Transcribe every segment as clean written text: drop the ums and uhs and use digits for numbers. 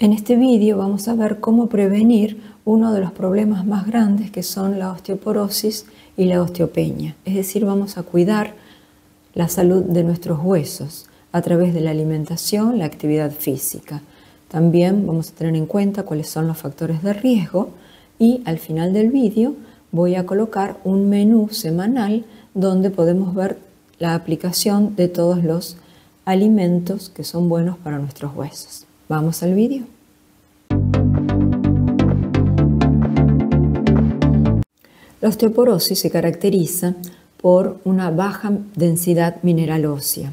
En este vídeo vamos a ver cómo prevenir uno de los problemas más grandes, que son la osteoporosis y la osteopenia. Es decir, vamos a cuidar la salud de nuestros huesos a través de la alimentación, la actividad física. También vamos a tener en cuenta cuáles son los factores de riesgo y al final del vídeo voy a colocar un menú semanal donde podemos ver la aplicación de todos los alimentos que son buenos para nuestros huesos. Vamos al vídeo. La osteoporosis se caracteriza por una baja densidad mineral ósea,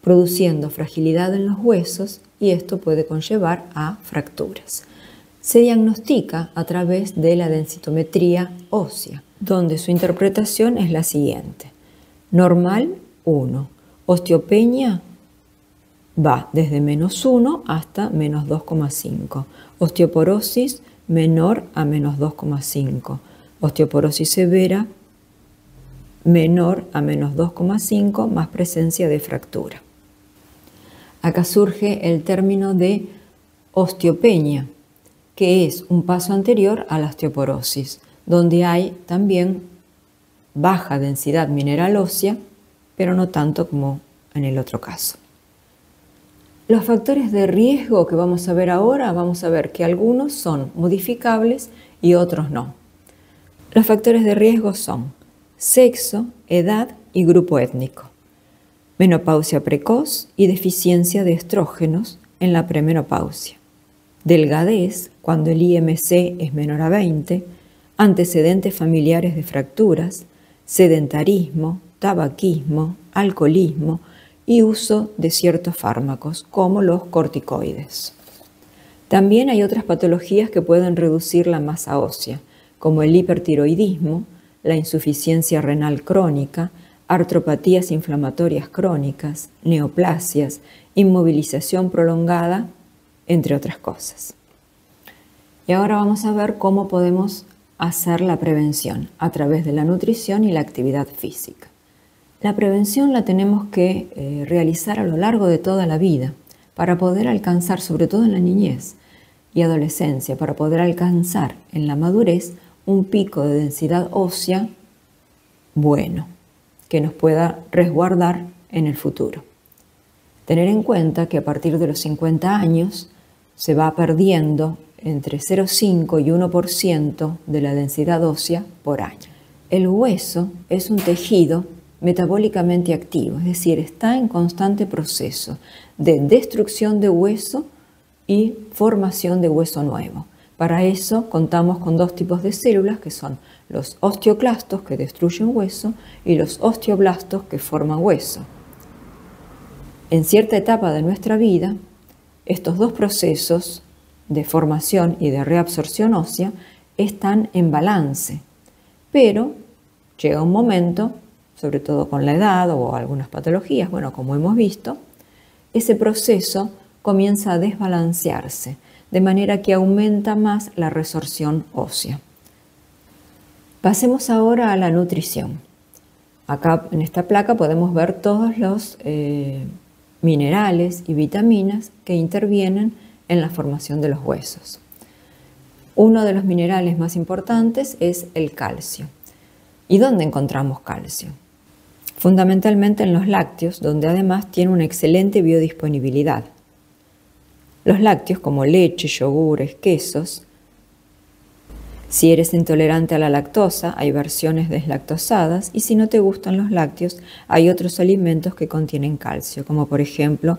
produciendo fragilidad en los huesos, y esto puede conllevar a fracturas. Se diagnostica a través de la densitometría ósea, donde su interpretación es la siguiente. Normal, 1. Osteopenia va desde menos 1 hasta menos 2,5. Osteoporosis menor a menos 2,5. Osteoporosis severa menor a menos 2,5, más presencia de fractura. Acá surge el término de osteopenia, que es un paso anterior a la osteoporosis, donde hay también baja densidad mineral ósea, pero no tanto como en el otro caso. Los factores de riesgo que vamos a ver ahora, vamos a ver que algunos son modificables y otros no. Los factores de riesgo son sexo, edad y grupo étnico, menopausia precoz y deficiencia de estrógenos en la premenopausia, delgadez cuando el IMC es menor a 20, antecedentes familiares de fracturas, sedentarismo, tabaquismo, alcoholismo y uso de ciertos fármacos como los corticoides. También hay otras patologías que pueden reducir la masa ósea, como el hipertiroidismo, la insuficiencia renal crónica, artropatías inflamatorias crónicas, neoplasias, inmovilización prolongada, entre otras cosas. Y ahora vamos a ver cómo podemos hacer la prevención a través de la nutrición y la actividad física. La prevención la tenemos que realizar a lo largo de toda la vida para poder alcanzar, sobre todo en la niñez y adolescencia, para poder alcanzar en la madurez un pico de densidad ósea bueno, que nos pueda resguardar en el futuro. Tener en cuenta que a partir de los 50 años se va perdiendo entre 0,5 y 1% de la densidad ósea por año. El hueso es un tejido metabólicamente activo, es decir, está en constante proceso de destrucción de hueso y formación de hueso nuevo. Para eso contamos con dos tipos de células, que son los osteoclastos, que destruyen hueso, y los osteoblastos, que forman hueso. En cierta etapa de nuestra vida, estos dos procesos de formación y de reabsorción ósea están en balance, pero llega un momento, sobre todo con la edad o algunas patologías, bueno, como hemos visto, ese proceso comienza a desbalancearse, de manera que aumenta más la resorción ósea. Pasemos ahora a la nutrición. Acá en esta placa podemos ver todos los minerales y vitaminas que intervienen en la formación de los huesos. Uno de los minerales más importantes es el calcio. ¿Y dónde encontramos calcio? Fundamentalmente en los lácteos, donde además tiene una excelente biodisponibilidad. Los lácteos como leche, yogures, quesos. Si eres intolerante a la lactosa, hay versiones deslactosadas, y si no te gustan los lácteos, hay otros alimentos que contienen calcio, como por ejemplo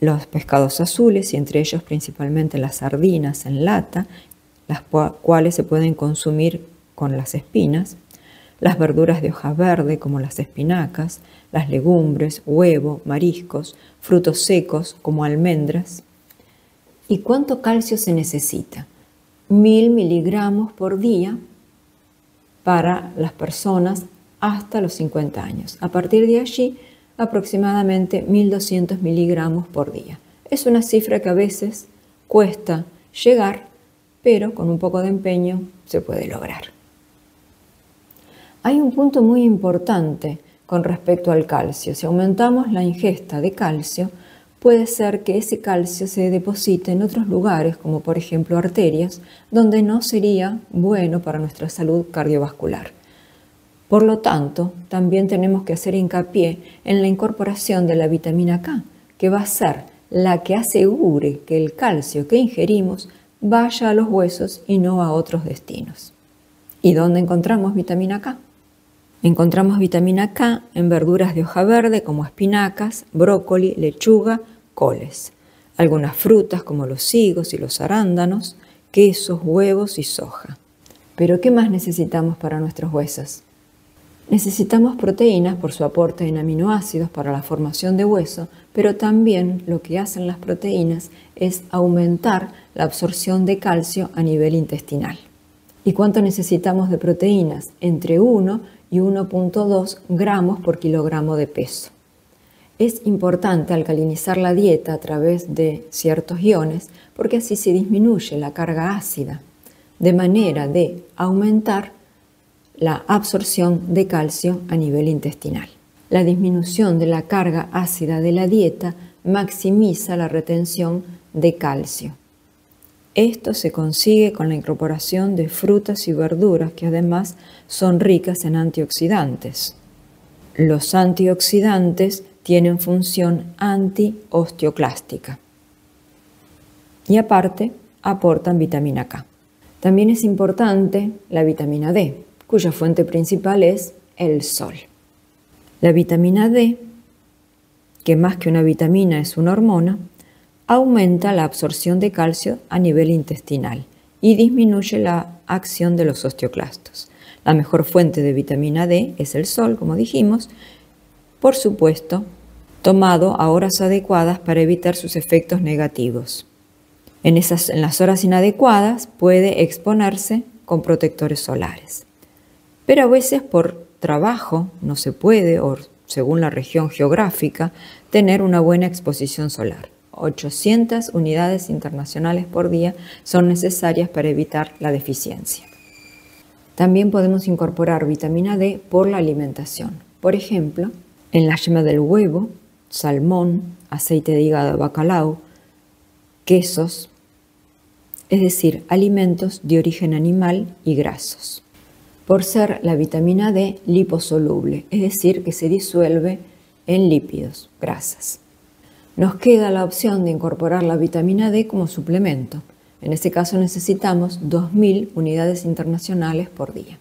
los pescados azules, y entre ellos principalmente las sardinas en lata, las cuales se pueden consumir con las espinas, las verduras de hoja verde como las espinacas, las legumbres, huevo, mariscos, frutos secos como almendras. ¿Y cuánto calcio se necesita? 1000 miligramos por día para las personas hasta los 50 años. A partir de allí, aproximadamente 1200 miligramos por día. Es una cifra que a veces cuesta llegar, pero con un poco de empeño se puede lograr. Hay un punto muy importante con respecto al calcio. Si aumentamos la ingesta de calcio, puede ser que ese calcio se deposite en otros lugares, como por ejemplo arterias, donde no sería bueno para nuestra salud cardiovascular. Por lo tanto, también tenemos que hacer hincapié en la incorporación de la vitamina K, que va a ser la que asegure que el calcio que ingerimos vaya a los huesos y no a otros destinos. ¿Y dónde encontramos vitamina K? Encontramos vitamina K en verduras de hoja verde como espinacas, brócoli, lechuga, coles. Algunas frutas como los higos y los arándanos, quesos, huevos y soja. Pero ¿qué más necesitamos para nuestros huesos? Necesitamos proteínas por su aporte en aminoácidos para la formación de hueso, pero también lo que hacen las proteínas es aumentar la absorción de calcio a nivel intestinal. ¿Y cuánto necesitamos de proteínas? Entre 1 y 1.2 gramos por kilogramo de peso. Es importante alcalinizar la dieta a través de ciertos iones porque así se disminuye la carga ácida, de manera de aumentar la absorción de calcio a nivel intestinal. La disminución de la carga ácida de la dieta maximiza la retención de calcio. Esto se consigue con la incorporación de frutas y verduras que además son ricas en antioxidantes. Los antioxidantes tienen función antiosteoclástica y aparte aportan vitamina K. También es importante la vitamina D, cuya fuente principal es el sol. La vitamina D, que más que una vitamina es una hormona, aumenta la absorción de calcio a nivel intestinal y disminuye la acción de los osteoclastos. La mejor fuente de vitamina D es el sol, como dijimos, por supuesto, tomado a horas adecuadas para evitar sus efectos negativos. En las horas inadecuadas puede exponerse con protectores solares. Pero a veces por trabajo no se puede, o según la región geográfica, tener una buena exposición solar. 800 unidades internacionales por día son necesarias para evitar la deficiencia. También podemos incorporar vitamina D por la alimentación. Por ejemplo, en la yema del huevo, salmón, aceite de hígado de bacalao, quesos, es decir, alimentos de origen animal y grasos. Por ser la vitamina D liposoluble, es decir, que se disuelve en lípidos, grasas. Nos queda la opción de incorporar la vitamina D como suplemento. En este caso necesitamos 2000 unidades internacionales por día.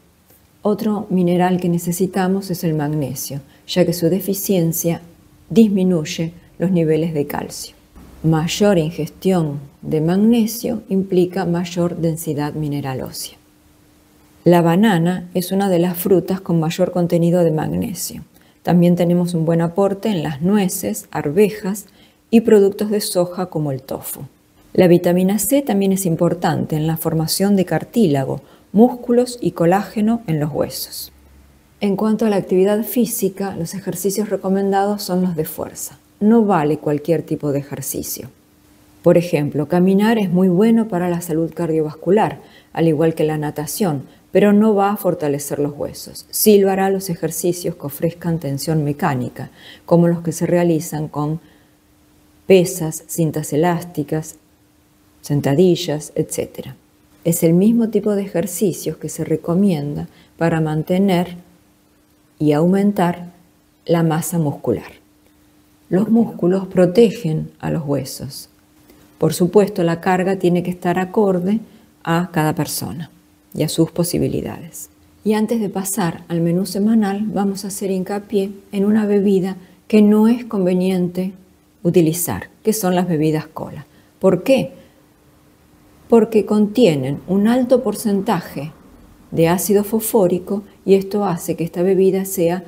Otro mineral que necesitamos es el magnesio, ya que su deficiencia disminuye los niveles de calcio. Mayor ingestión de magnesio implica mayor densidad mineral ósea. La banana es una de las frutas con mayor contenido de magnesio. También tenemos un buen aporte en las nueces, arvejas y productos de soja como el tofu. La vitamina C también es importante en la formación de cartílago, músculos y colágeno en los huesos. En cuanto a la actividad física, los ejercicios recomendados son los de fuerza. No vale cualquier tipo de ejercicio. Por ejemplo, caminar es muy bueno para la salud cardiovascular, al igual que la natación, pero no va a fortalecer los huesos. Sí lo hará los ejercicios que ofrezcan tensión mecánica, como los que se realizan con pesas, cintas elásticas, sentadillas, etc. Es el mismo tipo de ejercicios que se recomienda para mantener y aumentar la masa muscular. Los músculos protegen a los huesos. Por supuesto, la carga tiene que estar acorde a cada persona y a sus posibilidades. Y antes de pasar al menú semanal, vamos a hacer hincapié en una bebida que no es conveniente utilizar, que son las bebidas cola. ¿Por qué? Porque contienen un alto porcentaje de ácido fosfórico y esto hace que esta bebida sea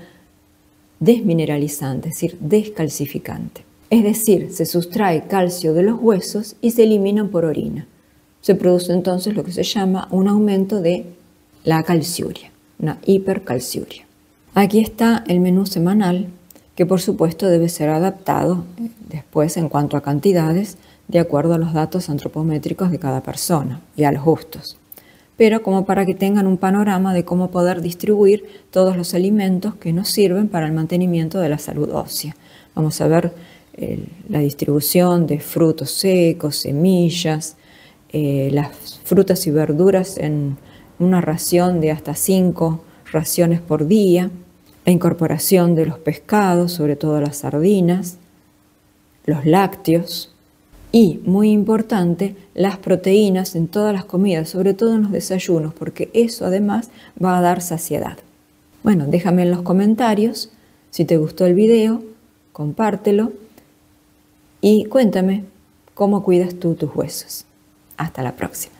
desmineralizante, es decir, descalcificante. Es decir, se sustrae calcio de los huesos y se eliminan por orina. Se produce entonces lo que se llama un aumento de la calciuria, una hipercalciuria. Aquí está el menú semanal, que por supuesto debe ser adaptado después en cuanto a cantidades, de acuerdo a los datos antropométricos de cada persona y a los gustos. Pero como para que tengan un panorama de cómo poder distribuir todos los alimentos que nos sirven para el mantenimiento de la salud ósea. Vamos a ver la distribución de frutos secos, semillas, las frutas y verduras en una ración de hasta 5 raciones por día, la incorporación de los pescados, sobre todo las sardinas, los lácteos y, muy importante, las proteínas en todas las comidas, sobre todo en los desayunos, porque eso además va a dar saciedad. Bueno, déjame en los comentarios si te gustó el video, compártelo y cuéntame cómo cuidas tú tus huesos. Hasta la próxima.